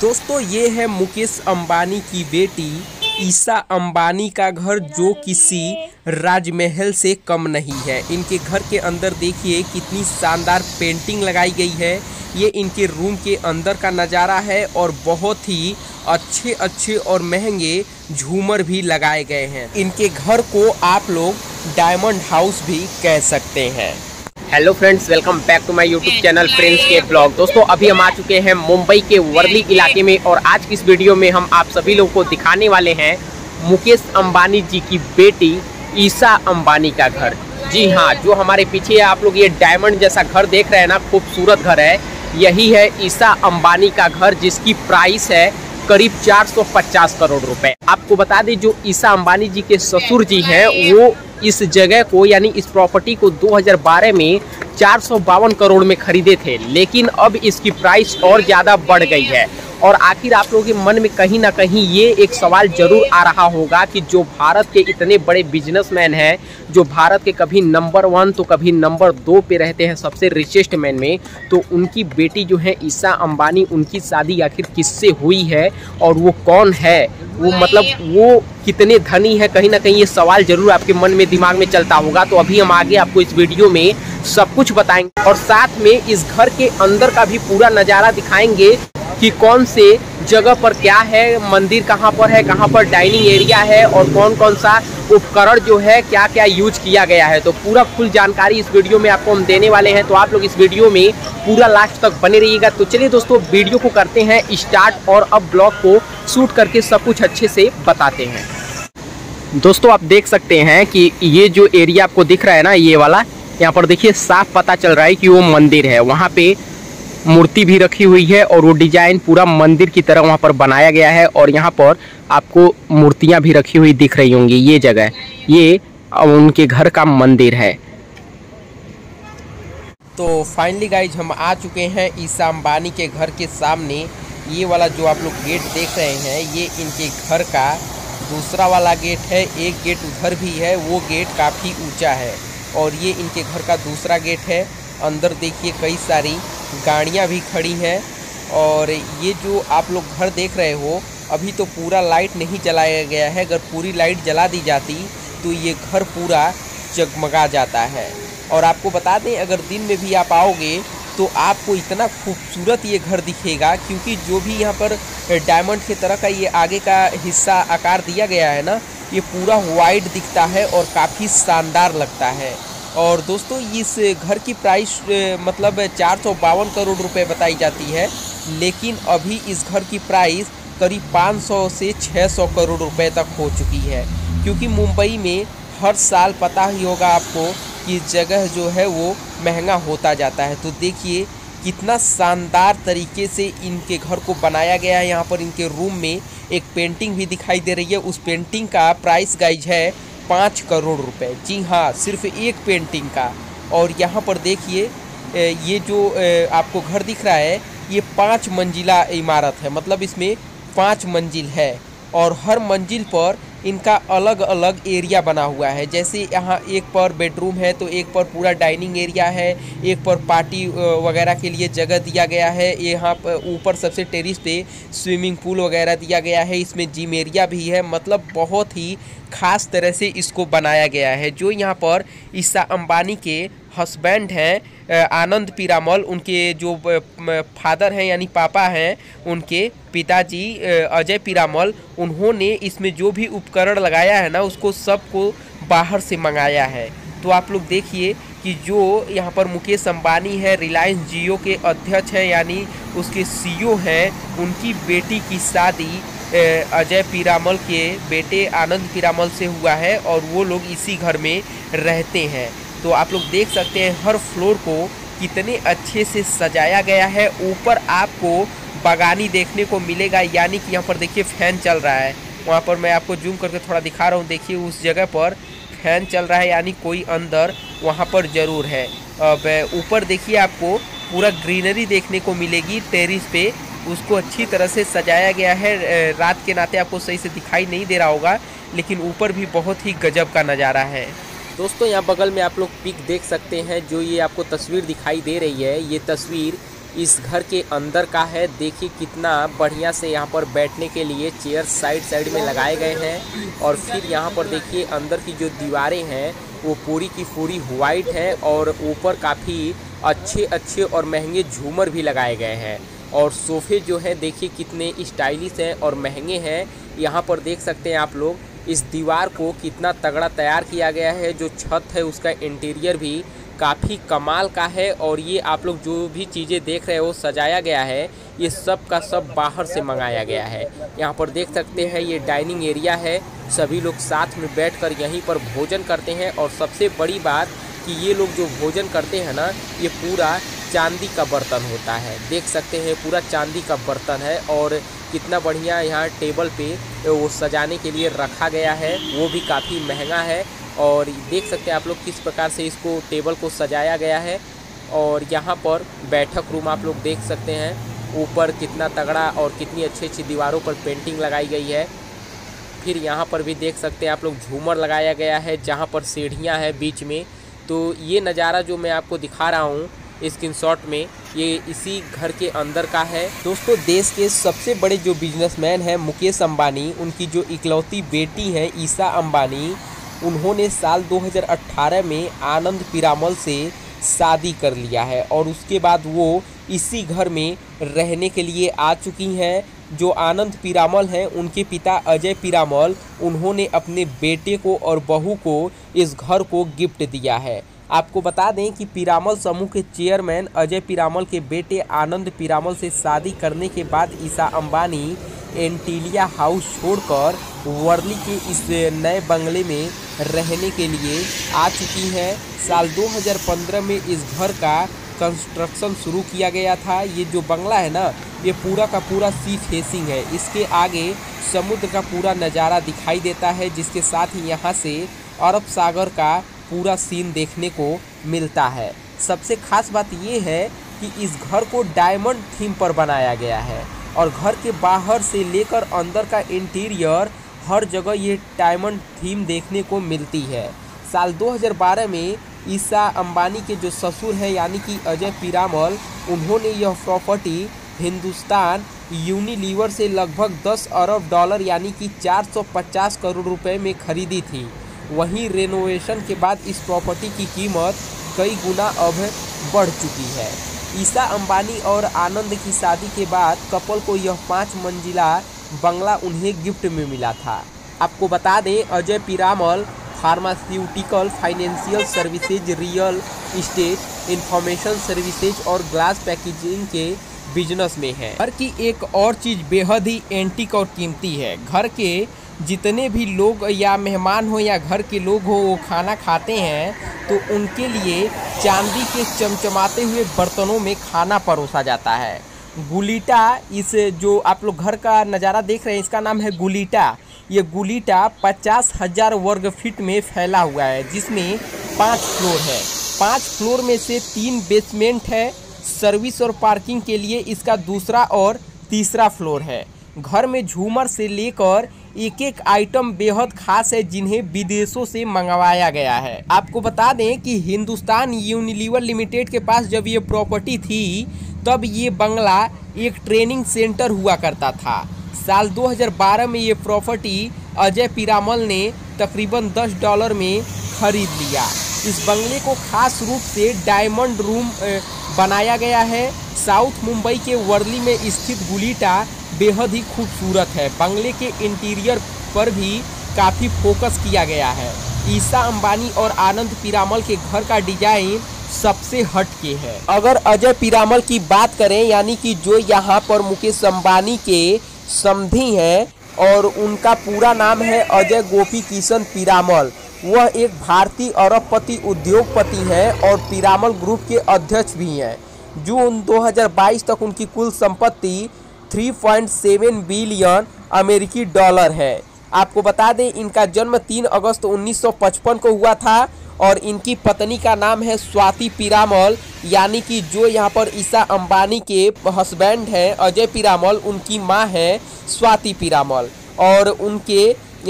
दोस्तों ये है मुकेश अंबानी की बेटी ईशा अंबानी का घर, जो किसी राजमहल से कम नहीं है। इनके घर के अंदर देखिए कितनी शानदार पेंटिंग लगाई गई है। ये इनके रूम के अंदर का नज़ारा है और बहुत ही अच्छे और महंगे झूमर भी लगाए गए हैं। इनके घर को आप लोग डायमंड हाउस भी कह सकते हैं। Hello friends, welcome back to my YouTube channel friends के ब्लॉग। दोस्तों अभी हम आ चुके हैं मुंबई के वर्ली इलाके में और आज की इस वीडियो में हम आप सभी लोगों को दिखाने वाले हैं मुकेश अंबानी जी की बेटी ईशा अंबानी का घर। जी हाँ, जो हमारे पीछे आप लोग ये डायमंड जैसा घर देख रहे हैं ना, खूबसूरत घर है, यही है ईशा अंबानी का घर, जिसकी प्राइस है करीब 450 करोड़ रुपए। आपको बता दें जो ईशा अंबानी जी के ससुर जी हैं वो इस जगह को यानी इस प्रॉपर्टी को 2012 में 452 करोड़ में खरीदे थे, लेकिन अब इसकी प्राइस और ज़्यादा बढ़ गई है। और आखिर आप लोगों के मन में कहीं ना कहीं ये एक सवाल जरूर आ रहा होगा कि जो भारत के इतने बड़े बिजनेसमैन हैं, जो भारत के कभी नंबर 1 तो कभी नंबर 2 पे रहते हैं सबसे रिचेस्ट मैन में, तो उनकी बेटी जो है ईशा अंबानी, उनकी शादी आखिर किससे हुई है और वो कौन है, वो मतलब वो कितने धनी है, कहीं ना कहीं ये सवाल जरूर आपके मन में दिमाग में चलता होगा। तो अभी हम आगे आपको इस वीडियो में सब कुछ बताएंगे और साथ में इस घर के अंदर का भी पूरा नज़ारा दिखाएंगे कि कौन से जगह पर क्या है, मंदिर कहाँ पर है, कहाँ पर डाइनिंग एरिया है और कौन कौन सा उपकरण जो है क्या क्या यूज किया गया है। तो पूरा फुल जानकारी इस वीडियो में आपको हम देने वाले हैं, तो आप लोग इस वीडियो में पूरा लास्ट तक बने रहिएगा। तो चलिए दोस्तों वीडियो को करते हैं स्टार्ट और अब ब्लॉग को शूट करके सब कुछ अच्छे से बताते हैं। दोस्तों आप देख सकते हैं कि ये जो एरिया आपको दिख रहा है ना, ये वाला, यहाँ पर देखिए साफ पता चल रहा है कि वो मंदिर है। वहाँ पे मूर्ति भी रखी हुई है और वो डिजाइन पूरा मंदिर की तरह वहाँ पर बनाया गया है और यहाँ पर आपको मूर्तियाँ भी रखी हुई दिख रही होंगी। ये जगह, ये उनके घर का मंदिर है। तो फाइनली गाइज हम आ चुके हैं ईशा अंबानी के घर के सामने। ये वाला जो आप लोग गेट देख रहे हैं ये इनके घर का दूसरा वाला गेट है। एक गेट उधर भी है, वो गेट काफ़ी ऊँचा है और ये इनके घर का दूसरा गेट है। अंदर देखिए कई सारी गाड़ियाँ भी खड़ी हैं और ये जो आप लोग घर देख रहे हो अभी तो पूरा लाइट नहीं जलाया गया है। अगर पूरी लाइट जला दी जाती तो ये घर पूरा जगमगा जाता है। और आपको बता दें अगर दिन में भी आप आओगे तो आपको इतना खूबसूरत ये घर दिखेगा, क्योंकि जो भी यहाँ पर डायमंड के तरह का ये आगे का हिस्सा आकार दिया गया है ना, ये पूरा वाइड दिखता है और काफ़ी शानदार लगता है। और दोस्तों इस घर की प्राइस मतलब 452 करोड़ रुपए बताई जाती है, लेकिन अभी इस घर की प्राइस करीब 500 से 600 करोड़ रुपए तक हो चुकी है, क्योंकि मुंबई में हर साल पता ही होगा आपको कि जगह जो है वो महंगा होता जाता है। तो देखिए कितना शानदार तरीके से इनके घर को बनाया गया है। यहाँ पर इनके रूम में एक पेंटिंग भी दिखाई दे रही है, उस पेंटिंग का प्राइस गाइज है 5 करोड़ रुपए। जी हाँ, सिर्फ एक पेंटिंग का। और यहाँ पर देखिए ये जो आपको घर दिख रहा है ये 5 मंजिला इमारत है, मतलब इसमें 5 मंजिल है और हर मंजिल पर इनका अलग अलग एरिया बना हुआ है। जैसे यहाँ एक पर बेडरूम है तो एक पर पूरा डाइनिंग एरिया है, एक पर पार्टी वगैरह के लिए जगह दिया गया है, यहाँ पर ऊपर सबसे टेरिस पे स्विमिंग पूल वगैरह दिया गया है, इसमें जिम एरिया भी है। मतलब बहुत ही ख़ास तरह से इसको बनाया गया है। जो यहाँ पर ईशा अंबानी के हस्बैंड हैं आनंद पीरामल, उनके जो फादर हैं यानी पापा हैं, उनके पिताजी अजय पीरामल, उन्होंने इसमें जो भी उपकरण लगाया है ना उसको सबको बाहर से मंगाया है। तो आप लोग देखिए कि जो यहाँ पर मुकेश अंबानी है, रिलायंस जियो के अध्यक्ष हैं यानी उसके CEO हैं, उनकी बेटी की शादी अजय पीरामल के बेटे आनंद पीरामल से हुआ है और वो लोग इसी घर में रहते हैं। तो आप लोग देख सकते हैं हर फ्लोर को कितने अच्छे से सजाया गया है। ऊपर आपको बागानी देखने को मिलेगा, यानी कि यहाँ पर देखिए फैन चल रहा है, वहाँ पर मैं आपको जूम करके थोड़ा दिखा रहा हूँ। देखिए उस जगह पर फैन चल रहा है यानी कोई अंदर वहाँ पर ज़रूर है। अब ऊपर देखिए आपको पूरा ग्रीनरी देखने को मिलेगी टेरिस पे, उसको अच्छी तरह से सजाया गया है। रात के नाते आपको सही से दिखाई नहीं दे रहा होगा, लेकिन ऊपर भी बहुत ही गजब का नज़ारा है। दोस्तों यहाँ बगल में आप लोग पिक देख सकते हैं, जो ये आपको तस्वीर दिखाई दे रही है, ये तस्वीर इस घर के अंदर का है। देखिए कितना बढ़िया से यहाँ पर बैठने के लिए चेयर साइड साइड में लगाए गए हैं। और फिर यहाँ पर देखिए अंदर की जो दीवारें हैं वो पूरी की पूरी वाइट है और ऊपर काफ़ी अच्छे और महंगे झूमर भी लगाए गए हैं। और सोफ़े जो है देखिए कितने स्टाइलिश हैं और महंगे हैं। यहाँ पर देख सकते हैं आप लोग इस दीवार को कितना तगड़ा तैयार किया गया है। जो छत है उसका इंटीरियर भी काफ़ी कमाल का है। और ये आप लोग जो भी चीज़ें देख रहे हो सजाया गया है ये सब का सब बाहर से मंगाया गया है। यहाँ पर देख सकते हैं ये डाइनिंग एरिया है, सभी लोग साथ में बैठकर यहीं पर भोजन करते हैं। और सबसे बड़ी बात कि ये लोग जो भोजन करते हैं ना ये पूरा चांदी का बर्तन होता है। देख सकते हैं पूरा चांदी का बर्तन है और कितना बढ़िया यहाँ टेबल पे वो सजाने के लिए रखा गया है, वो भी काफ़ी महंगा है। और देख सकते हैं आप लोग किस प्रकार से इसको टेबल को सजाया गया है। और यहाँ पर बैठक रूम आप लोग देख सकते हैं, ऊपर कितना तगड़ा और कितनी अच्छी अच्छी दीवारों पर पेंटिंग लगाई गई है। फिर यहाँ पर भी देख सकते हैं आप लोग झूमर लगाया गया है जहाँ पर सीढ़ियाँ हैं बीच में। तो ये नज़ारा जो मैं आपको दिखा रहा हूँ स्क्रीनशॉट में ये इसी घर के अंदर का है। दोस्तों देश के सबसे बड़े जो बिजनेसमैन हैं मुकेश अंबानी, उनकी जो इकलौती बेटी हैं ईशा अंबानी, उन्होंने साल 2018 में आनंद पीरामल से शादी कर लिया है। और उसके बाद वो इसी घर में रहने के लिए आ चुकी हैं। जो आनंद पीरामल हैं उनके पिता अजय पीरामल, उन्होंने अपने बेटे को और बहू को इस घर को गिफ्ट दिया है। आपको बता दें कि पीरामल समूह के चेयरमैन अजय पीरामल के बेटे आनंद पीरामल से शादी करने के बाद ईशा अंबानी एंटीलिया हाउस छोड़कर वर्ली के इस नए बंगले में रहने के लिए आ चुकी हैं। साल 2015 में इस घर का कंस्ट्रक्शन शुरू किया गया था। ये जो बंगला है ना ये पूरा का पूरा सी फेसिंग है, इसके आगे समुद्र का पूरा नज़ारा दिखाई देता है, जिसके साथ ही यहाँ से अरब सागर का पूरा सीन देखने को मिलता है। सबसे खास बात ये है कि इस घर को डायमंड थीम पर बनाया गया है और घर के बाहर से लेकर अंदर का इंटीरियर हर जगह ये डायमंड थीम देखने को मिलती है। साल 2012 में ईशा अंबानी के जो ससुर हैं यानी कि अजय पीरामल, उन्होंने यह प्रॉपर्टी हिंदुस्तान यूनिलिवर से लगभग 10 अरब डॉलर यानी कि 450 करोड़ रुपए में खरीदी थी। वहीं रेनोवेशन के बाद इस प्रॉपर्टी की कीमत कई गुना अब बढ़ चुकी है। ईशा अंबानी और आनंद की शादी के बाद कपल को यह 5 मंजिला बंगला उन्हें गिफ्ट में मिला था। आपको बता दें Ajay Piramal pharmaceutical, financial services, real estate, information services और ग्लास पैकेजिंग के बिजनेस में है। घर की एक और चीज़ बेहद ही एंटीक और कीमती है। घर के जितने भी लोग या मेहमान हो या घर के लोग हो वो खाना खाते हैं तो उनके लिए चांदी के चमचमाते हुए बर्तनों में खाना परोसा जाता है। गुलीटा, इस जो आप लोग घर का नज़ारा देख रहे हैं इसका नाम है गुलीटा। ये गुलीटा 50,000 वर्ग फीट में फैला हुआ है, जिसमें 5 फ्लोर है। 5 फ्लोर में से 3 बेसमेंट है। सर्विस और पार्किंग के लिए इसका दूसरा और तीसरा फ्लोर है। घर में झूमर से लेकर एक एक आइटम बेहद खास है, जिन्हें विदेशों से मंगवाया गया है। आपको बता दें कि हिंदुस्तान यूनिलिवर लिमिटेड के पास जब ये प्रॉपर्टी थी तब ये बंगला एक ट्रेनिंग सेंटर हुआ करता था। साल 2012 में ये प्रॉपर्टी अजय पीरामल ने तकरीबन 10 डॉलर में खरीद लिया। इस बंगले को खास रूप से डायमंड रूम बनाया गया है। साउथ मुंबई के वर्ली में स्थित गुलीटा बेहद ही खूबसूरत है। बंगले के इंटीरियर पर भी काफ़ी फोकस किया गया है। ईशा अंबानी और आनंद पीरामल के घर का डिजाइन सबसे हट के है। अगर अजय पीरामल की बात करें यानी कि जो यहाँ पर मुकेश अंबानी के समधी हैं और उनका पूरा नाम है अजय गोपी कृष्ण पीरामल, वह एक भारतीय अरबपति उद्योगपति हैं और पीरामल ग्रुप के अध्यक्ष भी हैं। जून 2022 तक उनकी कुल संपत्ति 3.7 बिलियन अमेरिकी डॉलर है। आपको बता दें इनका जन्म 3 अगस्त 1955 को हुआ था और इनकी पत्नी का नाम है स्वाति पीरामल यानी कि जो यहाँ पर ईशा अंबानी के हस्बैंड हैं अजय पीरामल, उनकी माँ है स्वाति पीरामल। और उनके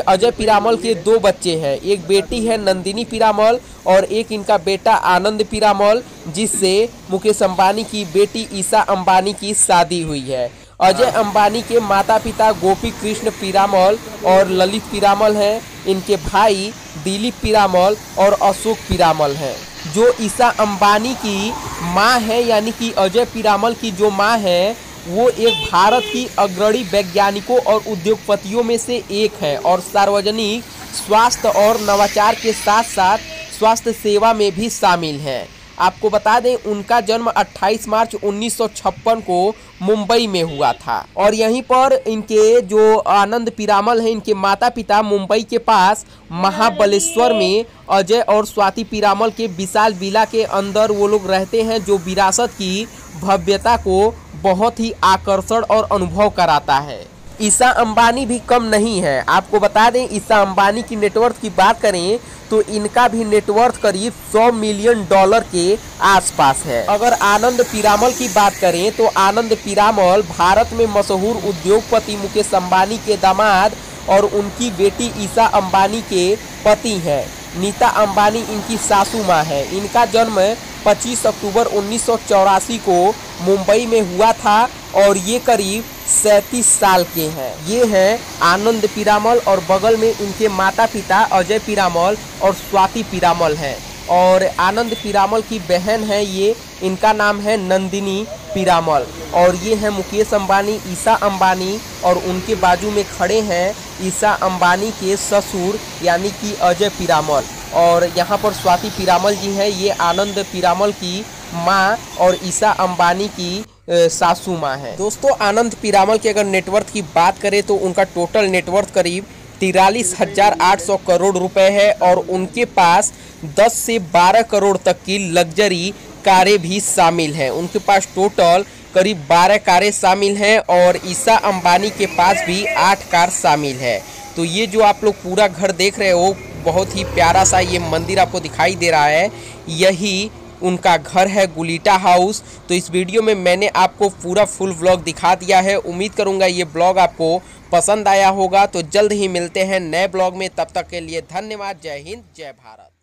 अजय पीरामल के दो बच्चे हैं, एक बेटी है नंदिनी पीरामल और एक इनका बेटा आनंद पीरामल, जिससे मुकेश अंबानी की बेटी ईशा अंबानी की शादी हुई है। अजय अंबानी के माता पिता गोपी कृष्ण पीरामल और ललित पीरामल हैं। इनके भाई दिलीप पीरामल और अशोक पीरामल हैं। जो ईशा अंबानी की माँ है, यानी कि अजय पीरामल की जो माँ है, वो एक भारत की अग्रणी वैज्ञानिकों और उद्योगपतियों में से एक हैं और सार्वजनिक स्वास्थ्य और नवाचार के साथ साथ स्वास्थ्य सेवा में भी शामिल हैं। आपको बता दें, उनका जन्म 28 मार्च 1956 को मुंबई में हुआ था। और यहीं पर इनके जो आनंद पीरामल हैं, इनके माता पिता मुंबई के पास महाबलेश्वर में अजय और स्वाति पीरामल के विशाल विला के अंदर वो लोग रहते हैं, जो विरासत की भव्यता को बहुत ही आकर्षण और अनुभव कराता है। ईशा अंबानी भी कम नहीं है। आपको बता दें, ईशा अंबानी की नेटवर्थ की बात करें तो इनका भी नेटवर्थ करीब 100 मिलियन डॉलर के आसपास है। अगर आनंद पीरामल की बात करें तो आनंद पीरामल भारत में मशहूर उद्योगपति मुकेश अंबानी के दामाद और उनकी बेटी ईशा अंबानी के पति हैं। नीता अंबानी इनकी सासू माँ है। इनका जन्म 25 अक्टूबर 1984 को मुंबई में हुआ था और ये करीब 37 साल के हैं। ये हैं आनंद पीरामल और बगल में इनके माता पिता अजय पीरामल और स्वाति पीरामल हैं। और आनंद पीरामल की बहन है ये, इनका नाम है नंदिनी पीरामल। और ये हैं मुकेश अंबानी, ईशा अंबानी और उनके बाजू में खड़े हैं ईशा अंबानी के ससुर यानी कि अजय पीरामल। और यहाँ पर स्वाति पीरामल जी हैं, ये आनंद पीरामल की माँ और ईशा अंबानी की सासू माँ है। दोस्तों, आनंद पीरामल के अगर नेटवर्थ की बात करें तो उनका टोटल नेटवर्थ करीब 43,800 करोड़ रुपए है और उनके पास 10 से 12 करोड़ तक की लग्जरी कारें भी शामिल हैं। उनके पास टोटल करीब 12 कारें शामिल हैं और ईशा अंबानी के पास भी 8 कार शामिल है। तो ये जो आप लोग पूरा घर देख रहे हो, बहुत ही प्यारा सा ये मंदिर आपको दिखाई दे रहा है, यही उनका घर है, गुलीटा हाउस। तो इस वीडियो में मैंने आपको पूरा फुल व्लॉग दिखा दिया है। उम्मीद करूंगा ये ब्लॉग आपको पसंद आया होगा। तो जल्द ही मिलते हैं नए ब्लॉग में, तब तक के लिए धन्यवाद। जय हिंद, जय भारत।